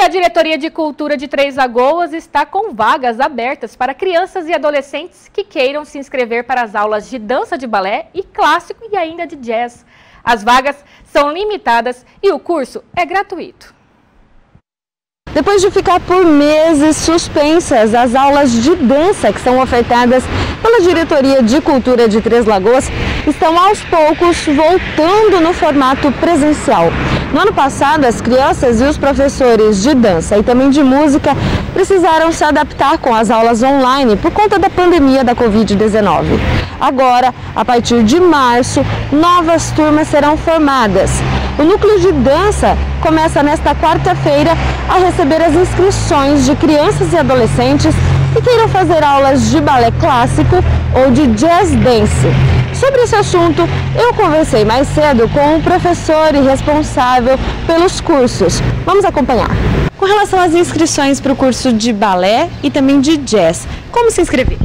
E a Diretoria de Cultura de Três Lagoas está com vagas abertas para crianças e adolescentes que queiram se inscrever para as aulas de dança de balé e clássico e ainda de jazz. As vagas são limitadas e o curso é gratuito. Depois de ficar por meses suspensas, as aulas de dança que são ofertadas pela Diretoria de Cultura de Três Lagoas estão aos poucos voltando no formato presencial. No ano passado, as crianças e os professores de dança e também de música precisaram se adaptar com as aulas online por conta da pandemia da COVID-19. Agora, a partir de março, novas turmas serão formadas. O núcleo de dança começa nesta quarta-feira a receber as inscrições de crianças e adolescentes que queiram fazer aulas de balé clássico ou de jazz dance. Sobre esse assunto, eu conversei mais cedo com o professor e responsável pelos cursos. Vamos acompanhar. Com relação às inscrições para o curso de balé e também de jazz, como se inscrever?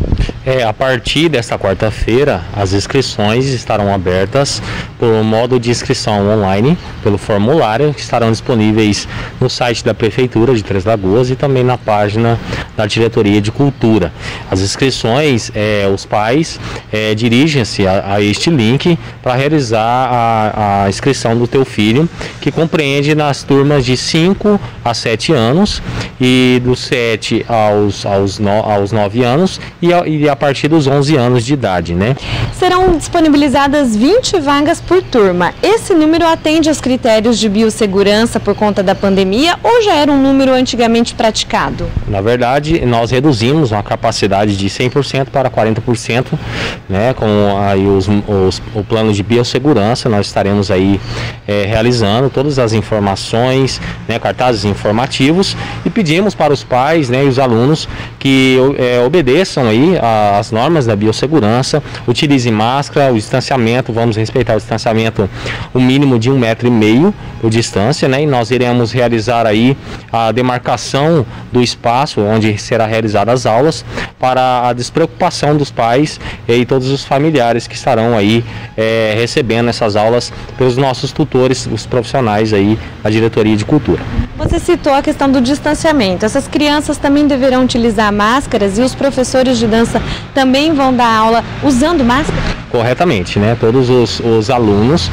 A partir desta quarta-feira, as inscrições estarão abertas por um modo de inscrição online, pelo formulário, que estarão disponíveis no site da Prefeitura de Três Lagoas e também na página da Diretoria de Cultura. As inscrições, os pais dirigem-se a este link para realizar a inscrição do teu filho, que compreende nas turmas de 5 a 7 anos e dos 7 aos 9 anos e a partir dos 11 anos de idade, né? Serão disponibilizadas 20 vagas por turma. Esse número atende aos critérios de biossegurança por conta da pandemia ou já era um número antigamente praticado? Na verdade, nós reduzimos a capacidade de 100% para 40%, né? Com aí o plano de biossegurança, nós estaremos aí realizando todas as informações, né? Cartazes informativos, e pedimos para os pais, né, e os alunos que obedeçam aí as normas da biossegurança, utilize máscara, o distanciamento, vamos respeitar o distanciamento, o mínimo de 1,5 metro de distância, né? E nós iremos realizar aí a demarcação do espaço onde será realizadas as aulas para a despreocupação dos pais e todos os familiares que estarão aí recebendo essas aulas pelos nossos tutores, os profissionais aí da Diretoria de Cultura. Você citou a questão do distanciamento. Essas crianças também deverão utilizar máscaras e os professores de dança também vão dar aula usando máscara? Corretamente, né? Todos os alunos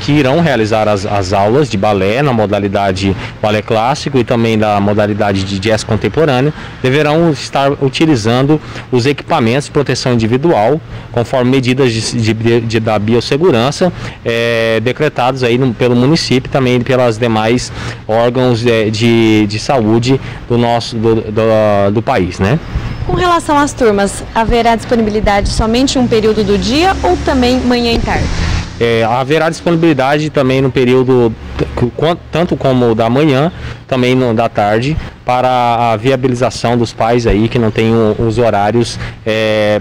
que irão realizar as aulas de balé na modalidade balé clássico e também da modalidade de jazz contemporâneo deverão estar utilizando os equipamentos de proteção individual conforme medidas da biossegurança decretados aí pelo município e também pelas demais órgãos de saúde do país, né? Com relação às turmas, haverá disponibilidade somente um período do dia ou também manhã e tarde? Haverá disponibilidade também no período, tanto como da manhã, também no da tarde, para a viabilização dos pais aí que não tem os horários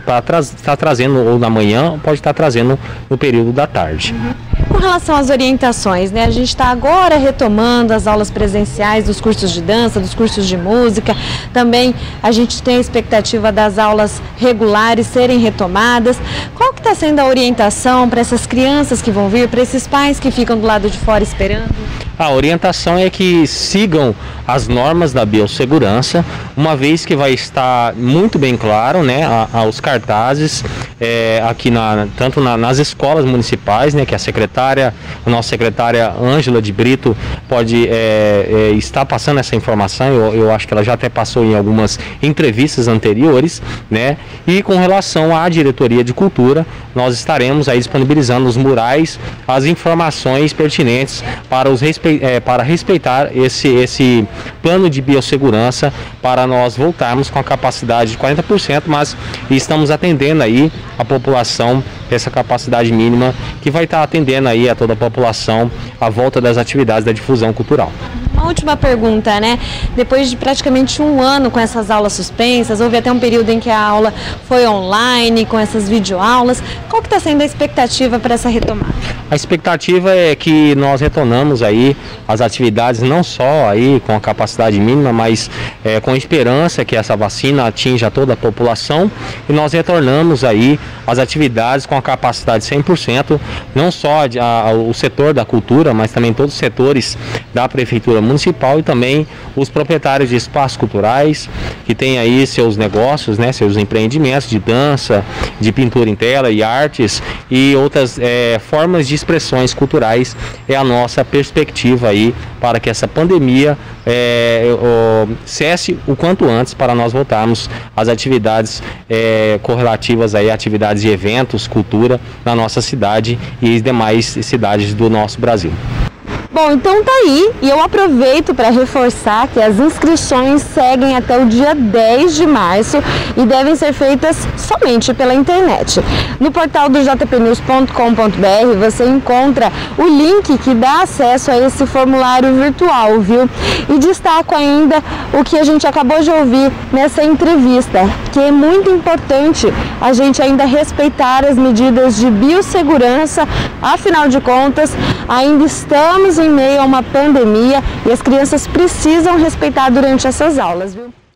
para estar trazendo ou na manhã, pode estar trazendo no período da tarde. Com relação às orientações, né? A gente está agora retomando as aulas presenciais dos cursos de dança, dos cursos de música. Também a gente tem a expectativa das aulas regulares serem retomadas. Qual que está sendo a orientação para essas crianças que vão vir, para esses pais que ficam do lado de fora esperando? A orientação é que sigam as normas da biossegurança, uma vez que vai estar muito bem claro, né, os cartazes aqui tanto nas escolas municipais, né, que a nossa secretária Ângela de Brito pode estar passando essa informação, eu acho que ela já até passou em algumas entrevistas anteriores, né, e com relação à Diretoria de Cultura, nós estaremos aí disponibilizando os murais, as informações pertinentes para os para respeitar esse plano de biossegurança, para nós voltarmos com a capacidade de 40%, mas estamos atendendo aí a população, essa capacidade mínima que vai estar atendendo aí a toda a população à volta das atividades da difusão cultural. Uma última pergunta, né? Depois de praticamente um ano com essas aulas suspensas, houve até um período em que a aula foi online, com essas videoaulas, qual que está sendo a expectativa para essa retomada? A expectativa é que nós retornamos aí as atividades não só aí com a capacidade mínima, mas com esperança que essa vacina atinja toda a população e nós retornamos aí às atividades com a capacidade 100%, não só o setor da cultura, mas também todos os setores da Prefeitura Municipal e também os proprietários de espaços culturais que têm aí seus negócios, né, seus empreendimentos de dança, de pintura em tela e artes e outras formas de expressões culturais. É a nossa perspectiva aí para que essa pandemia cesse o quanto antes para nós voltarmos às atividades correlativas aí, atividades de eventos, cultura na nossa cidade e as demais cidades do nosso Brasil. Bom, então tá aí, e eu aproveito para reforçar que as inscrições seguem até o dia 10 de março e devem ser feitas somente pela internet. No portal do jpnews.com.br você encontra o link que dá acesso a esse formulário virtual, viu? E destaco ainda o que a gente acabou de ouvir nessa entrevista, que é muito importante a gente ainda respeitar as medidas de biossegurança, afinal de contas, ainda estamos em meio a uma pandemia e as crianças precisam respeitar durante essas aulas, viu?